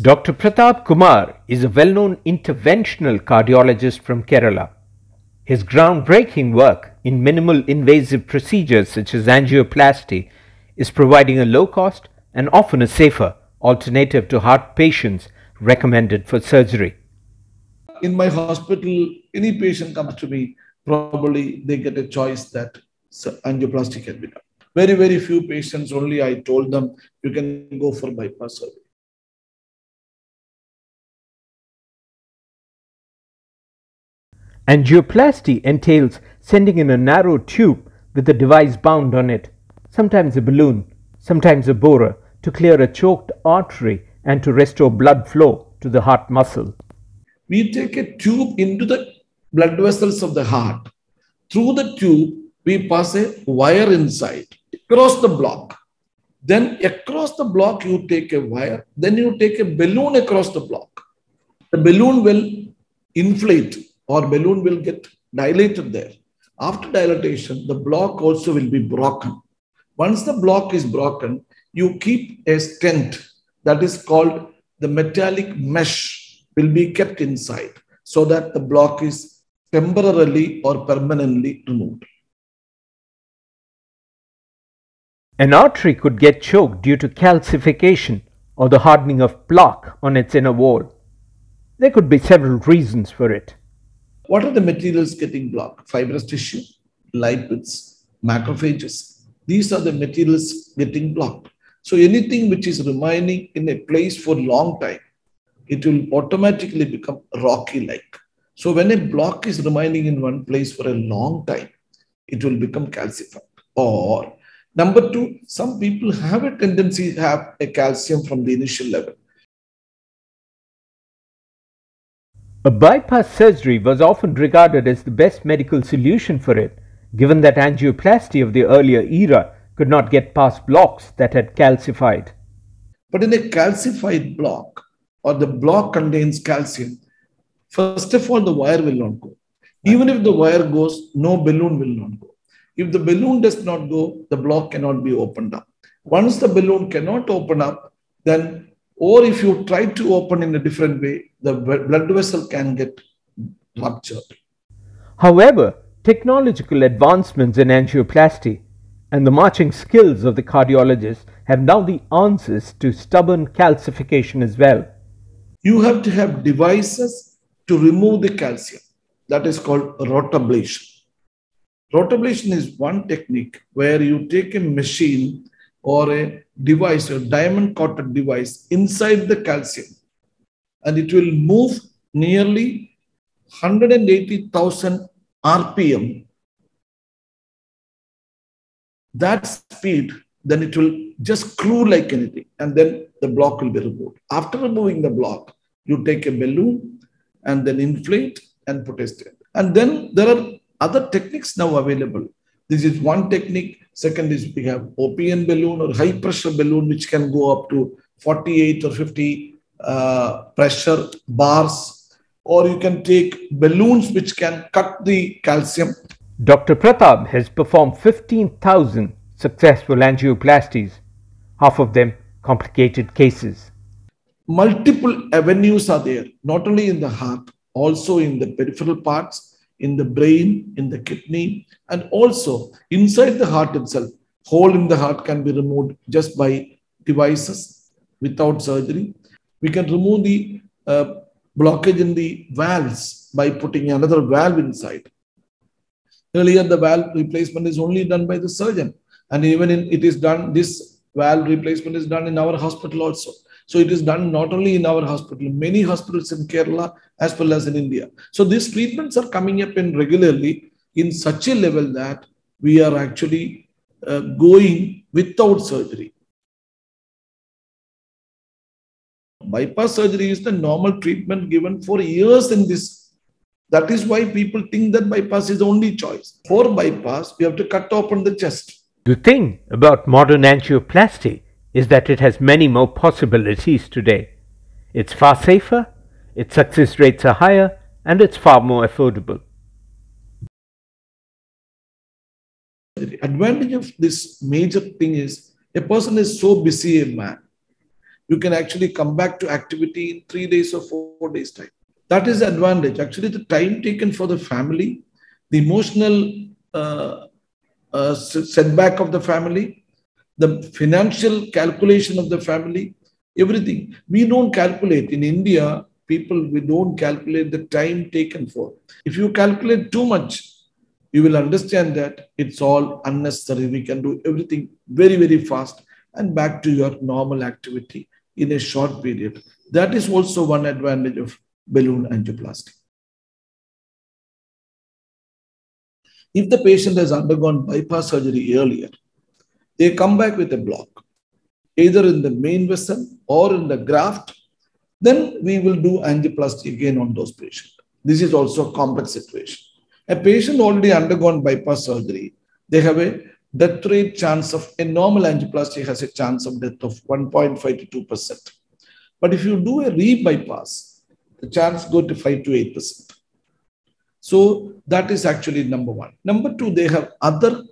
Dr. Prathap Kumar is a well-known interventional cardiologist from Kerala. His groundbreaking work in minimal invasive procedures such as angioplasty is providing a low-cost and often a safer alternative to heart patients recommended for surgery. In my hospital, any patient comes to me, probably they get a choice that angioplasty can be done. Very, very few patients only I told them, you can go for bypass surgery. Angioplasty entails sending in a narrow tube with a device bound on it, sometimes a balloon, sometimes a borer, to clear a choked artery and to restore blood flow to the heart muscle. We take a tube into the blood vessels of the heart. Through the tube, we pass a wire inside, across the block. Then across the block, you take a wire. Then you take a balloon across the block. The balloon will inflate, or balloon will get dilated there. After dilatation, the block also will be broken. Once the block is broken, you keep a stent that is called the metallic mesh will be kept inside so that the block is temporarily or permanently removed. An artery could get choked due to calcification or the hardening of plaque on its inner wall. There could be several reasons for it. What are the materials getting blocked? Fibrous tissue, lipids, macrophages. These are the materials getting blocked. So anything which is remaining in a place for a long time, it will automatically become rocky-like. So when a block is remaining in one place for a long time, it will become calcified. Or number two, some people have a tendency to have a calcium from the initial level. A bypass surgery was often regarded as the best medical solution for it, given that angioplasty of the earlier era could not get past blocks that had calcified. But in a calcified block, or the block contains calcium, first of all, the wire will not go. Even if the wire goes, no balloon will not go. If the balloon does not go, the block cannot be opened up. Once the balloon cannot open up, then or if you try to open in a different way, the blood vessel can get ruptured. However, technological advancements in angioplasty and the marching skills of the cardiologists have now the answers to stubborn calcification as well. You have to have devices to remove the calcium. That is called rotablation. Rotablation is one technique where you take a machine or a device, a diamond-coated device inside the calcium, and it will move nearly 180,000 RPM. That speed, then it will just screw like anything, and then the block will be removed. After removing the block, you take a balloon and then inflate and put a stent. And then there are other techniques now available. This is one technique. Second is we have OPN balloon or high pressure balloon, which can go up to 48 or 50 pressure bars. Or you can take balloons which can cut the calcium. Dr. Prathap has performed 15,000 successful angioplasties, half of them complicated cases. Multiple avenues are there, not only in the heart, also in the peripheral parts, in the brain, in the kidney, and also inside the heart itself. Hole in the heart can be removed just by devices without surgery. We can remove the blockage in the valves by putting another valve inside. Earlier, the valve replacement is only done by the surgeon. And even this valve replacement is done in our hospital also. So it is done not only in our hospital, many hospitals in Kerala as well as in India. So these treatments are coming up in regularly in such a level that we are actually going without surgery. Bypass surgery is the normal treatment given for years in this. That is why people think that bypass is the only choice. For bypass, we have to cut open the chest. The thing about modern angioplasty is that it has many more possibilities today. It's far safer, its success rates are higher, and it's far more affordable. The advantage of this major thing is a person is so busy a man. you can actually come back to activity in 3 days or 4 days' time. That is the advantage. Actually, the time taken for the family, the emotional setback of the family, the financial calculation of the family, everything. We don't calculate. In India, people, we don't calculate the time taken for. If you calculate too much, you will understand that it's all unnecessary. We can do everything very, very fast and back to your normal activity in a short period. That is also one advantage of balloon angioplasty. If the patient has undergone bypass surgery earlier, they come back with a block, either in the main vessel or in the graft, then we will do angioplasty again on those patients. This is also a complex situation. A patient already undergone bypass surgery, they have a death rate chance of a normal angioplasty has a chance of death of 1.5 to 2%. But if you do a re-bypass, the chance go to 5 to 8%. So that is actually number one. Number two, they have other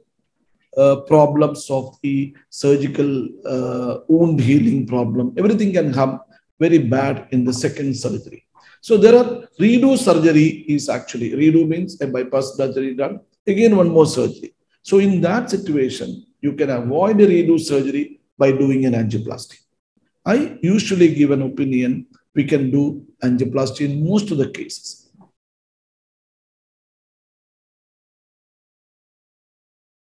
problems of the surgical wound healing problem. Everything can come very bad in the second surgery. So there are redo surgery is actually, redo means a bypass surgery done, again one more surgery. So in that situation, you can avoid a redo surgery by doing an angioplasty. I usually give an opinion, we can do angioplasty in most of the cases.